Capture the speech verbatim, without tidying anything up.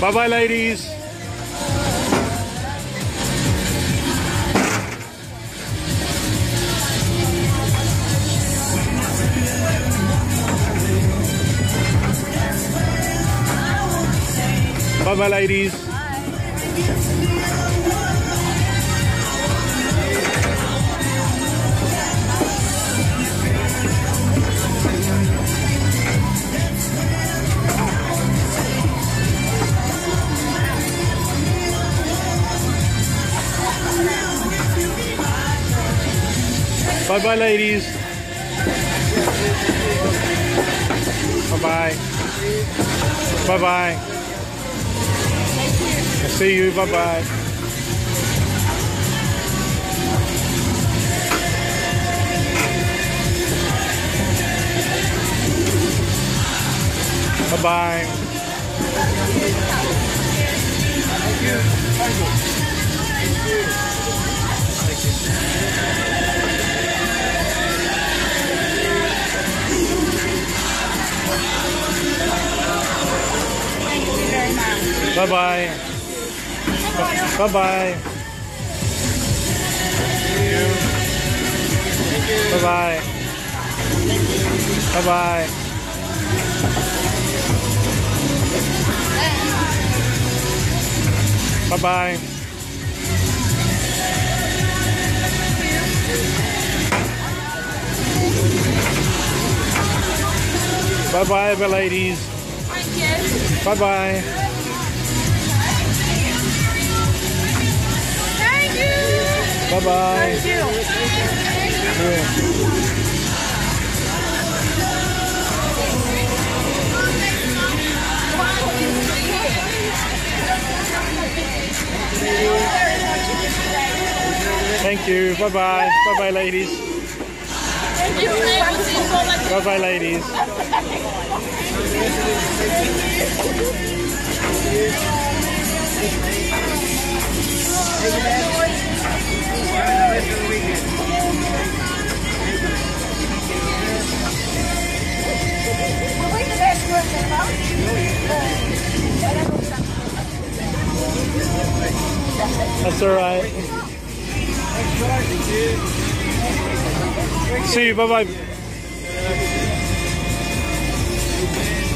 Bye-bye, ladies. Bye-bye, ladies. Bye bye, ladies. Bye bye. Bye bye. I see you. Bye bye. Bye bye. Thank you. Thank you. Bye bye. Bye bye. Thank you. Thank you. Bye bye. Bye bye. Bye bye. Bye bye. Bye-bye, my ladies. Bye-bye. Thank you. Bye-bye. Thank you. Yeah. Thank you. Bye bye. Bye bye, ladies. Thank you. Bye bye, ladies. That's all right. See you, bye bye.